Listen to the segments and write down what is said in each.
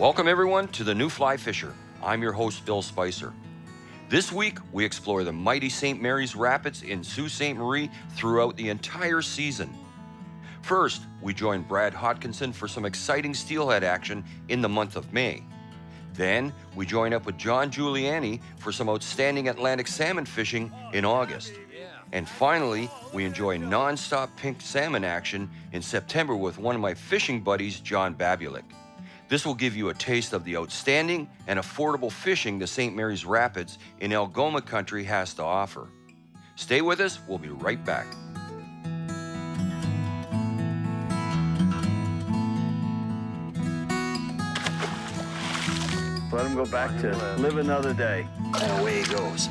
Welcome everyone to The New Fly Fisher. I'm your host, Bill Spicer. This week, we explore the mighty St. Mary's Rapids in Sault Ste. Marie throughout the entire season. First, we join Brad Hodkinson for some exciting steelhead action in the month of May. Then, we join up with John Giuliani for some outstanding Atlantic salmon fishing in August. And finally, we enjoy non-stop pink salmon action in September with one of my fishing buddies, John Babulic. This will give you a taste of the outstanding and affordable fishing the St. Mary's Rapids in Algoma Country has to offer. Stay with us, we'll be right back. Let him go back to live another day. And away he goes.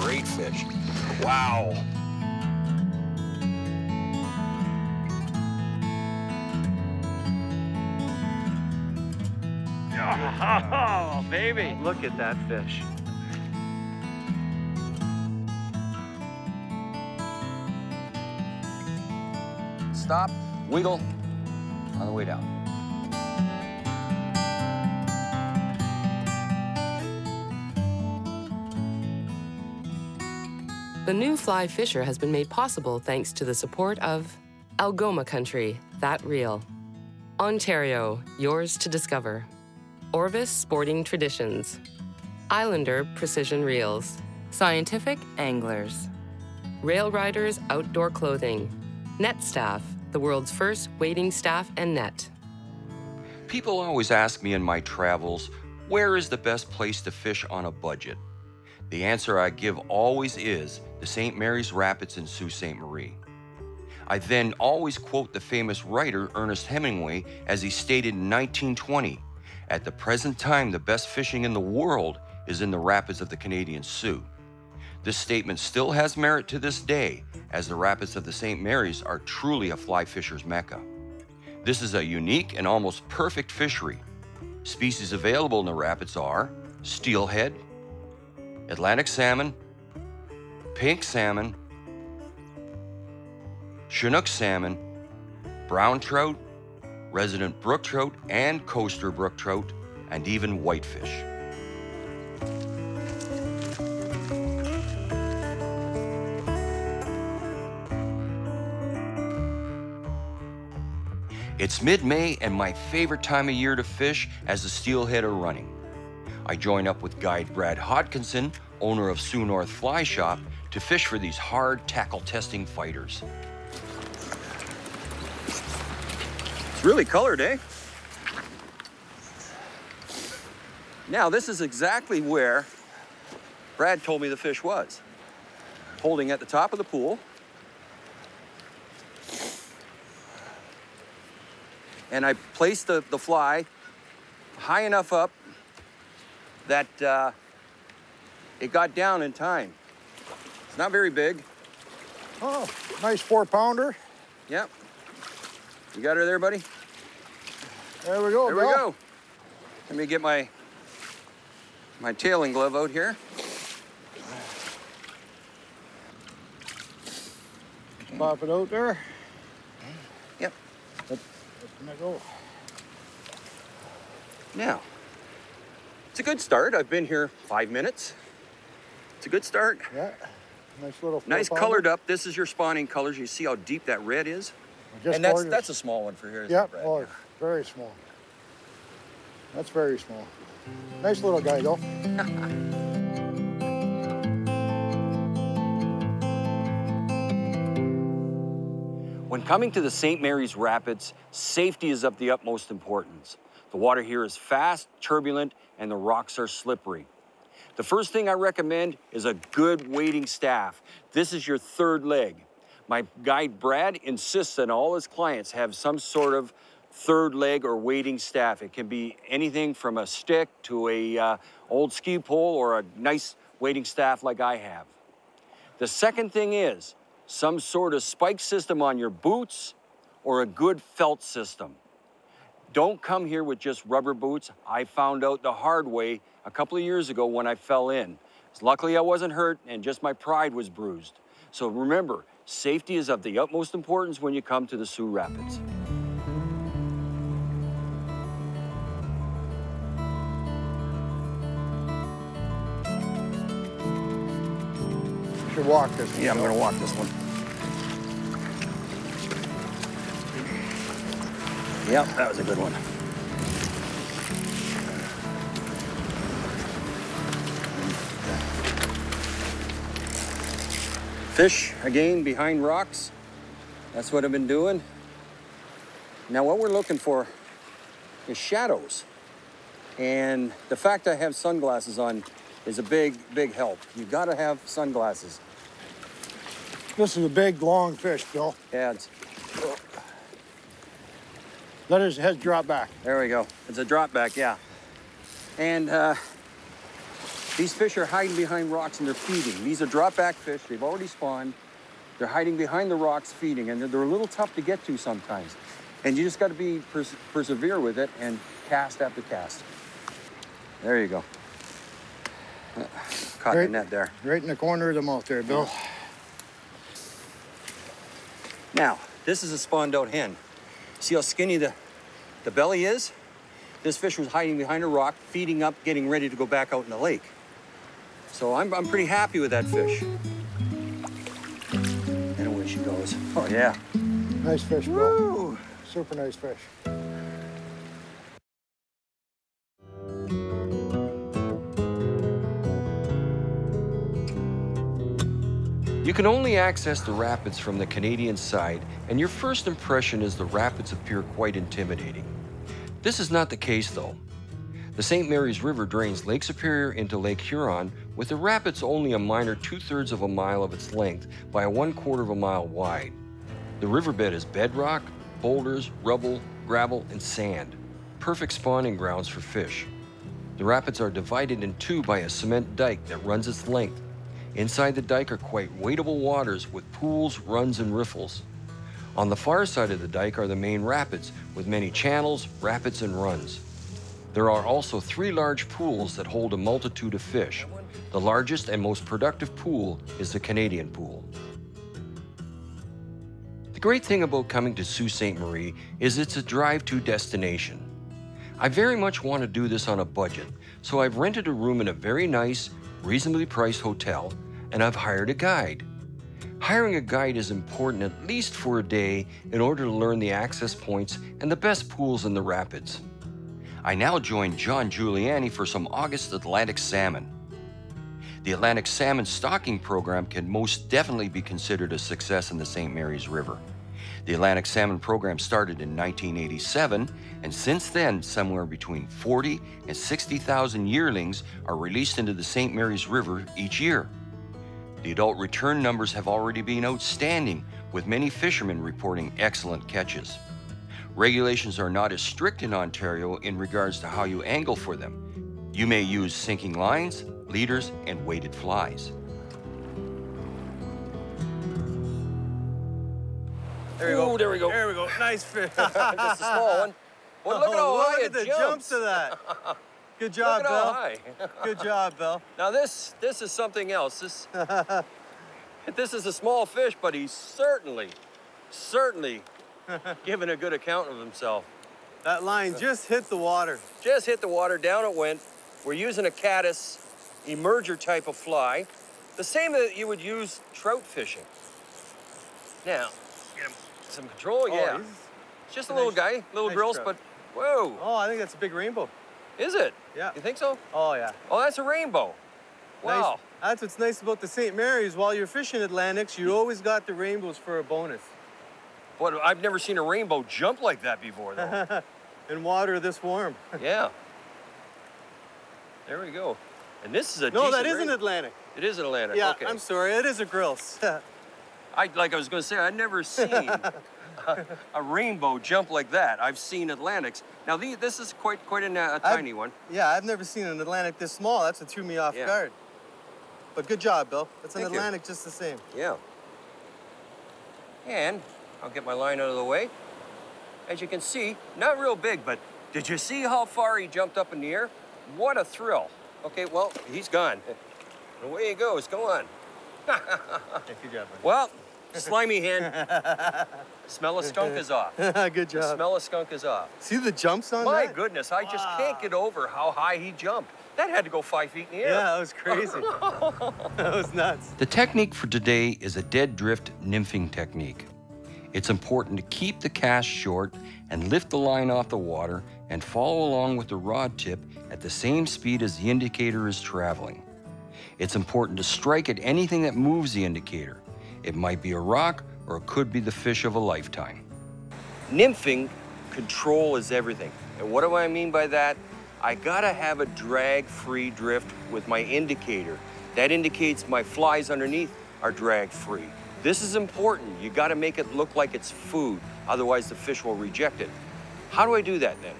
Great fish. Wow. Oh, baby. Look at that fish. Stop, wiggle, on the way down. The New Fly Fisher has been made possible thanks to the support of Algoma Country, That Reel, Ontario, Yours to Discover, Orvis Sporting Traditions, Islander Precision Reels, Scientific Anglers, Rail Riders Outdoor Clothing, Net Staff, the world's first wading staff and net. People always ask me in my travels, where is the best place to fish on a budget? The answer I give always is the St. Mary's Rapids in Sault Ste. Marie. I then always quote the famous writer Ernest Hemingway as he stated in 1920, "At the present time, the best fishing in the world is in the rapids of the Canadian Sioux." This statement still has merit to this day, as the rapids of the St. Mary's are truly a fly fisher's mecca. This is a unique and almost perfect fishery. Species available in the rapids are steelhead, Atlantic salmon, pink salmon, Chinook salmon, brown trout, resident brook trout and coaster brook trout, and even whitefish. It's mid-May and my favorite time of year to fish as the steelhead are running. I join up with guide Brad Hodkinson, owner of Sioux North Fly Shop, to fish for these hard tackle testing fighters. It's really colored, eh? Now, this is exactly where Brad told me the fish was, holding at the top of the pool. And I placed the fly high enough up that it got down in time. It's not very big. Oh, nice 4-pounder. Yep. You got her there, buddy? There we go, Bill. There we go. Let me get my tailing glove out here. Pop it out there. Yep. That's gonna go. Now, it's a good start. I've been here 5 minutes. It's a good start. Yeah. Nice little. Nice colored up. This is your spawning colors. You see how deep that red is? Just and that's a small one for here, isn't it, Brad? Oh, very small. That's very small. Nice little guy, though. When coming to the St. Mary's Rapids, safety is of the utmost importance. The water here is fast, turbulent, and the rocks are slippery. The first thing I recommend is a good wading staff. This is your third leg. My guide, Brad, insists that all his clients have some sort of third leg or wading staff. It can be anything from a stick to a old ski pole or a nice wading staff like I have. The second thing is some sort of spike system on your boots or a good felt system. Don't come here with just rubber boots. I found out the hard way a couple of years ago when I fell in. Luckily, I wasn't hurt and just my pride was bruised. So remember, safety is of the utmost importance when you come to the Sioux Rapids. to walk this one. Yeah, I'm going to walk this one. Yep, that was a good one. Fish, again, behind rocks. That's what I've been doing. Now what we're looking for is shadows. And the fact I have sunglasses on is a big, big help. You've got to have sunglasses. This is a big, long fish, Bill. Yeah, it's... Let his head drop back. There we go. It's a drop back, yeah. And these fish are hiding behind rocks and they're feeding. These are drop back fish. They've already spawned. They're hiding behind the rocks feeding, and they're a little tough to get to sometimes. And you just got to be persevere with it and cast after cast. There you go. Caught the net there. Right in the corner of the mouth there, Bill. Oh. Now, this is a spawned out hen. See how skinny the belly is? This fish was hiding behind a rock, feeding up, getting ready to go back out in the lake. So I'm pretty happy with that fish. And away she goes. Oh, yeah. Nice fish, Bill. Woo! Super nice fish. You can only access the rapids from the Canadian side, and your first impression is the rapids appear quite intimidating. This is not the case, though. The St. Mary's River drains Lake Superior into Lake Huron, with the rapids only a minor 2/3 of a mile of its length by 1/4 of a mile wide. The riverbed is bedrock, boulders, rubble, gravel, and sand. Perfect spawning grounds for fish. The rapids are divided in two by a cement dike that runs its length. Inside the dike are quite wadeable waters with pools, runs, and riffles. On the far side of the dike are the main rapids with many channels, rapids, and runs. There are also 3 large pools that hold a multitude of fish. The largest and most productive pool is the Canadian pool. The great thing about coming to Sault Ste. Marie is it's a drive-to destination. I very much want to do this on a budget, so I've rented a room in a very nice, reasonably priced hotel, and I've hired a guide. Hiring a guide is important at least for a day in order to learn the access points and the best pools in the rapids. I now join John Giuliani for some August Atlantic salmon. The Atlantic salmon stocking program can most definitely be considered a success in the St. Mary's River. The Atlantic salmon program started in 1987, and since then, somewhere between 40 and 60,000 yearlings are released into the St. Mary's River each year. The adult return numbers have already been outstanding, with many fishermen reporting excellent catches. Regulations are not as strict in Ontario in regards to how you angle for them. You may use sinking lines, leaders, and weighted flies. There we go. Ooh, there we go. There we go. Nice fish. Just a small one. Well, look at how high it jumps. Look at the jumps of that. Good job, Bill. Good job, Bill. Now this is something else. This is a small fish, but he's certainly giving a good account of himself. That line just hit the water. Just hit the water. Down it went. We're using a caddis emerger type of fly, the same that you would use trout fishing. Now, get him. Some control, yeah. It's just a little guy, little grills, but whoa. Oh, I think that's a big rainbow. Is it? Yeah. You think so? Oh, yeah. Oh, that's a rainbow. Wow. Nice. That's what's nice about the St. Mary's. While you're fishing Atlantics, you always got the rainbows for a bonus. But I've never seen a rainbow jump like that before, though. In water this warm. Yeah. There we go. And this is a decent that is an Atlantic. It is an Atlantic, yeah, okay. I'm sorry, it is a grills. Like I was going to say, I've never seen a rainbow jump like that. I've seen Atlantics. Now, this is quite a tiny one. Yeah, I've never seen an Atlantic this small. That's what threw me off guard. But good job, Bill. It's an Atlantic just the same. Yeah. And I'll get my line out of the way. As you can see, not real big, but did you see how far he jumped up in the air? What a thrill. Okay, well, he's gone. Away he goes. Go on. Well, Slimy hand. Smell of skunk is off. Good job. The smell of skunk is off. See the jumps on that? My goodness, I just can't get over how high he jumped. That had to go 5 feet in the air. Yeah, that was crazy. That was nuts. The technique for today is a dead drift nymphing technique. It's important to keep the cast short and lift the line off the water and follow along with the rod tip at the same speed as the indicator is traveling. It's important to strike at anything that moves the indicator. It might be a rock or it could be the fish of a lifetime. Nymphing, control is everything. And what do I mean by that? I gotta have a drag-free drift with my indicator. That indicates my flies underneath are drag-free. This is important. You gotta make it look like it's food, otherwise the fish will reject it. How do I do that then?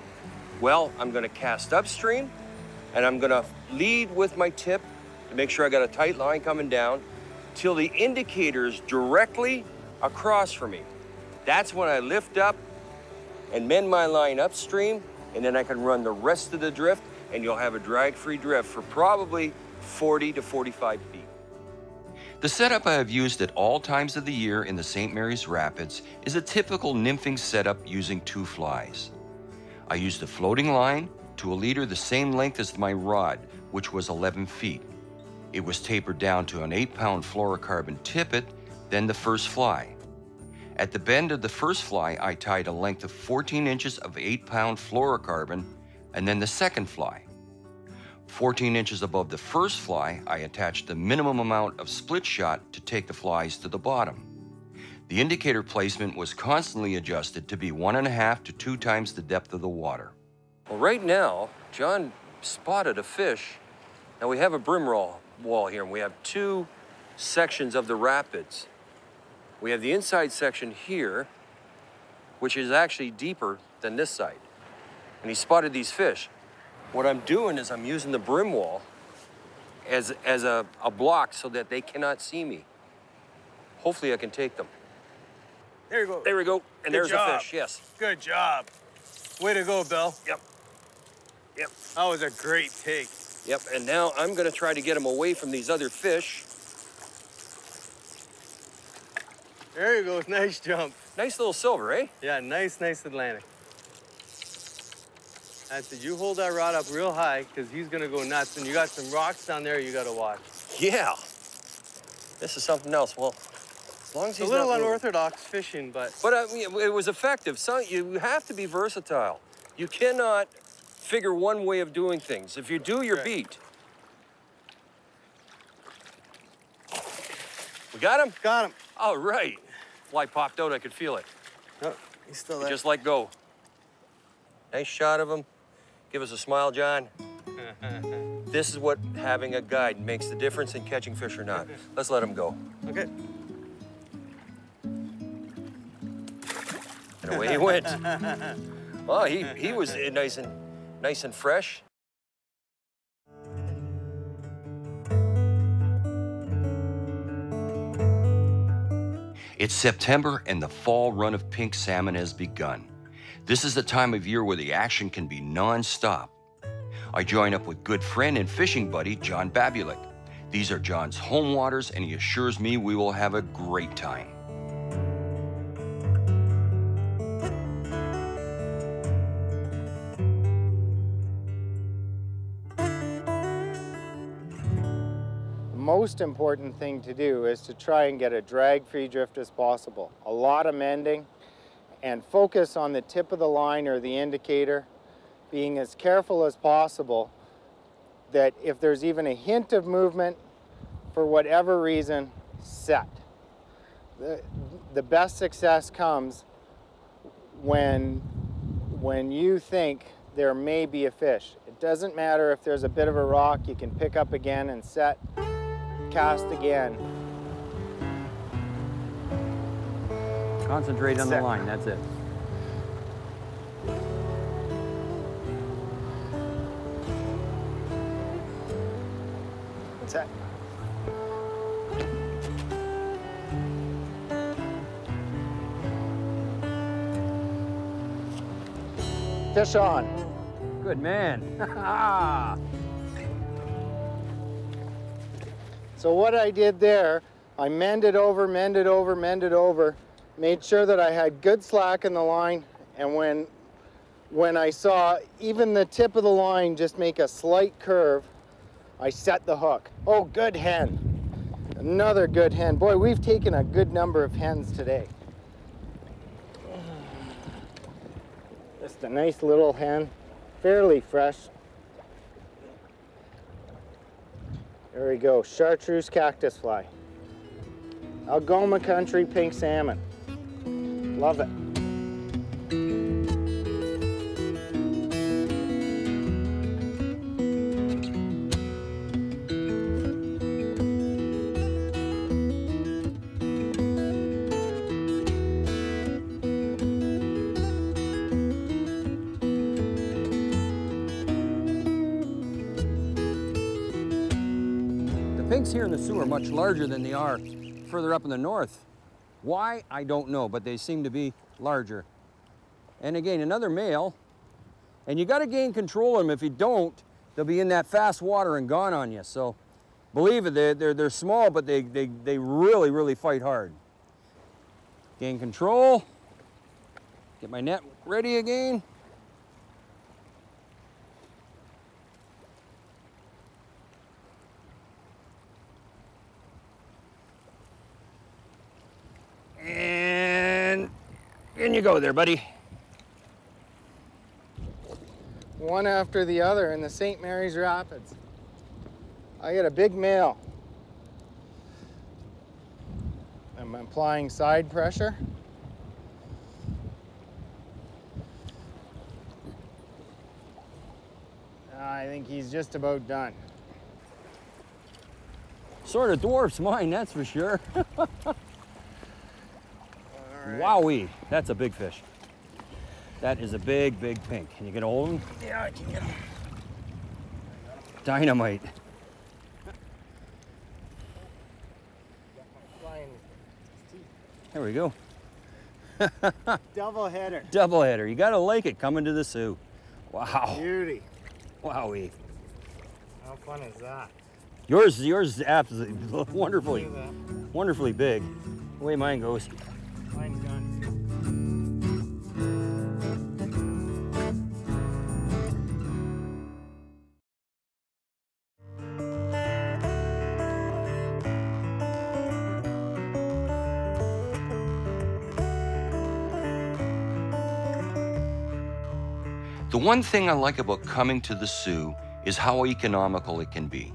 Well, I'm gonna cast upstream and I'm gonna lead with my tip to make sure I got a tight line coming down till the indicator's directly across from me. That's when I lift up and mend my line upstream, and then I can run the rest of the drift, and you'll have a drag-free drift for probably 40 to 45 feet. The setup I have used at all times of the year in the St. Mary's Rapids is a typical nymphing setup using two flies. I used a floating line to a leader the same length as my rod, which was 11 feet. It was tapered down to an 8-pound fluorocarbon tippet, then the first fly. At the bend of the first fly, I tied a length of 14 inches of 8-pound fluorocarbon, and then the second fly. 14 inches above the first fly, I attached the minimum amount of split shot to take the flies to the bottom. The indicator placement was constantly adjusted to be 1.5 to 2 times the depth of the water. Well, right now, John spotted a fish. Now we have a brim wall here, and we have two sections of the rapids. We have the inside section here, which is actually deeper than this side. And he spotted these fish. What I'm doing is I'm using the brim wall as a block so that they cannot see me. Hopefully I can take them. There you go. There we go. And there's a fish, yes. Good job. Way to go, Bill. Yep. Yep. That was a great take. Yep, and now I'm gonna try to get him away from these other fish. There you go, nice jump. Nice little silver, eh? Yeah, nice Atlantic. I said, you hold that rod up real high because he's gonna go nuts, and you got some rocks down there you gotta watch. Yeah, this is something else. Well, as long as he's not moving. Unorthodox fishing, but. But I mean, it was effective. So you have to be versatile. You cannot figure one way of doing things. If you do, you're beat. We got him? Got him. All right. Fly popped out, I could feel it. Oh, he's still there. Just let go. Nice shot of him. Give us a smile, John. This is what having a guide makes the difference in catching fish or not. Let's let him go. Okay. And away he went. Well, he was nice and fresh. It's September and the fall run of pink salmon has begun. This is the time of year where the action can be non-stop. I join up with good friend and fishing buddy, John Babulic. These are John's home waters and he assures me we will have a great time. The most important thing to do is to try and get a drag-free drift as possible. A lot of mending and focus on the tip of the line or the indicator, being as careful as possible that if there's even a hint of movement, for whatever reason, set. The best success comes when you think there may be a fish. It doesn't matter if there's a bit of a rock, you can pick up again and set. Cast again. Concentrate on the line, that's it. What's that? Fish on. Good man. So what I did there, I mended over, made sure that I had good slack in the line, and when I saw even the tip of the line just make a slight curve, I set the hook. Oh, good hen. Another good hen. Boy, we've taken a good number of hens today. Just a nice little hen, fairly fresh. There we go, chartreuse cactus fly. Algoma Country pink salmon. Love it. The pinks here in the Sioux are much larger than they are further up in the north. Why? I don't know, but they seem to be larger. And again, another male. And you gotta gain control of them. If you don't, they'll be in that fast water and gone on you. So believe it, they're small, but they really, really fight hard. Gain control. Get my net ready again. And in you go there, buddy. One after the other in the St. Mary's Rapids. I got a big male. I'm applying side pressure. I think he's just about done. Sort of dwarfs mine, that's for sure. Wowee, that's a big fish. That is a big, big pink. Can you get a hold of him? Yeah, I can get him. Dynamite. There we go. Double header. Double header. You gotta like it coming to the Sioux. Wow. Beauty. Wowee. How fun is that? Yours is absolutely wonderfully, wonderfully big. The way mine goes. Mine's gone. The one thing I like about coming to the Sioux is how economical it can be.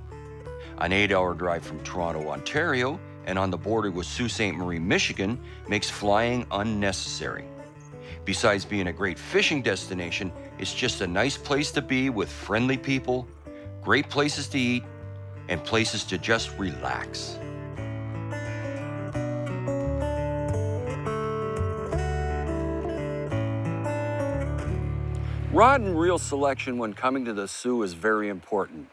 An 8-hour drive from Toronto, Ontario, and on the border with Sault Ste. Marie, Michigan, makes flying unnecessary. Besides being a great fishing destination, it's just a nice place to be with friendly people, great places to eat, and places to just relax. Rod and reel selection when coming to the Sioux is very important.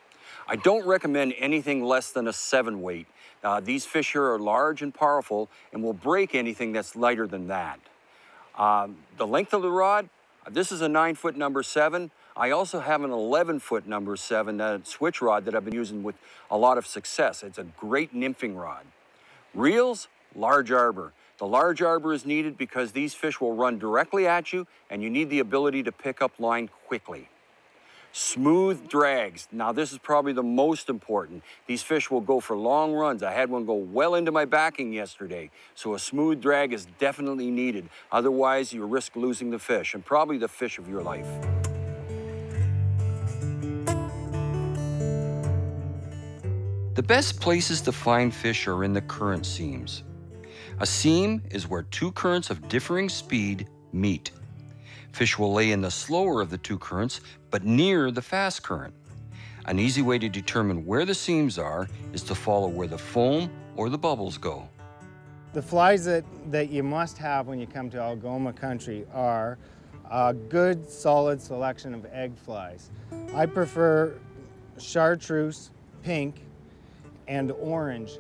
I don't recommend anything less than a 7-weight. These fish here are large and powerful and will break anything that's lighter than that. The length of the rod, this is a 9-foot number 7. I also have an 11-foot number 7, that switch rod that I've been using with a lot of success. It's a great nymphing rod. Reels, large arbor. The large arbor is needed because these fish will run directly at you and you need the ability to pick up line quickly. Smooth drags. Now this is probably the most important. These fish will go for long runs. I had one go well into my backing yesterday. So a smooth drag is definitely needed. Otherwise, you risk losing the fish and probably the fish of your life. The best places to find fish are in the current seams. A seam is where two currents of differing speed meet. Fish will lay in the slower of the two currents, but near the fast current. An easy way to determine where the seams are is to follow where the foam or the bubbles go. The flies that you must have when you come to Algoma Country are a good, solid selection of egg flies. I prefer chartreuse, pink, and orange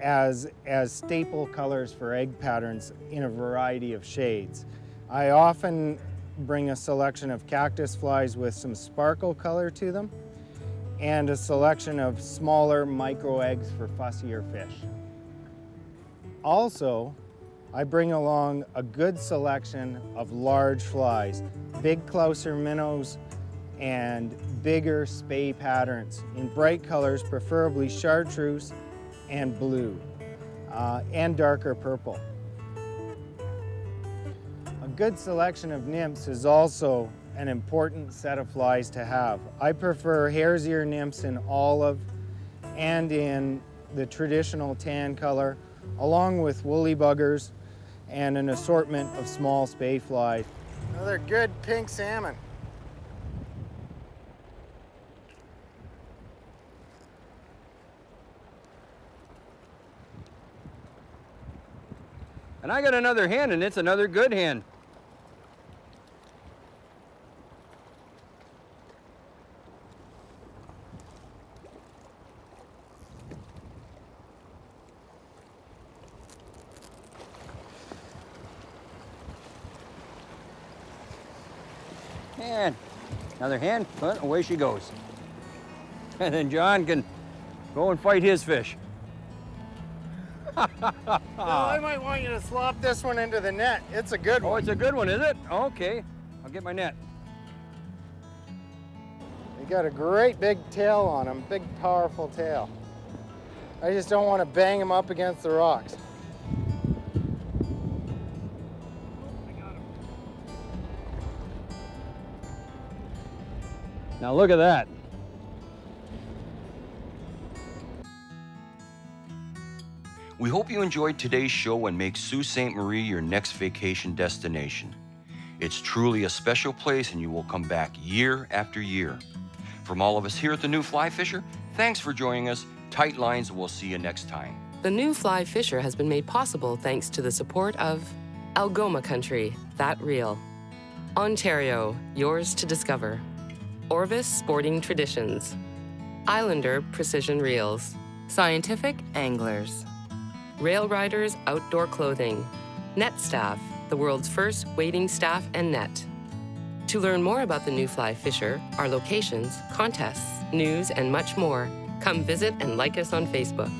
as staple colors for egg patterns in a variety of shades. I often bring a selection of cactus flies with some sparkle color to them and a selection of smaller micro eggs for fussier fish. Also, I bring along a good selection of large flies, big closer minnows, and bigger spey patterns in bright colors, preferably chartreuse and blue, and darker purple. A good selection of nymphs is also an important set of flies to have. I prefer hare's ear nymphs in olive and in the traditional tan color, along with woolly buggers and an assortment of small spey flies. Another good pink salmon. And I got another hand, and it's another good hand. And another hand, but away she goes. And then John can go and fight his fish. Well, I might want you to slop this one into the net. It's a good one. Oh, it's a good one, is it? Okay, I'll get my net. They got a great big tail on them, big powerful tail. I just don't want to bang them up against the rocks. I got him. Now look at that. We hope you enjoyed today's show and make Sault Ste. Marie your next vacation destination. It's truly a special place and you will come back year after year. From all of us here at The New Fly Fisher, thanks for joining us. Tight lines, we'll see you next time. The New Fly Fisher has been made possible thanks to the support of Algoma Country, That Reel. Ontario, yours to discover. Orvis Sporting Traditions. Islander Precision Reels. Scientific Anglers. Rail Riders Outdoor Clothing, Net Staff, the world's first wading staff and net. To learn more about the New Fly Fisher, our locations, contests, news, and much more, come visit and like us on Facebook.